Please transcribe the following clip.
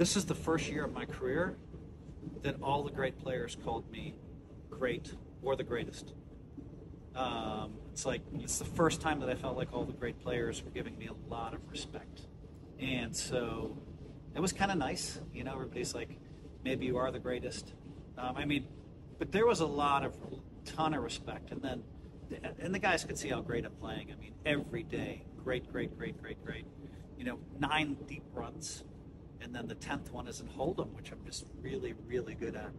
This is the first year of my career that all the great players called me great or the greatest. It's the first time that I felt like all the great players were giving me a lot of respect. And so it was kind of nice. You know, everybody's like, maybe you are the greatest. But there was a ton of respect. And then, and the guys could see how great I'm playing. I mean, every day, great. You know, 9 deep runs. And then the 10th one is in Hold'em, which I'm just really, really good at.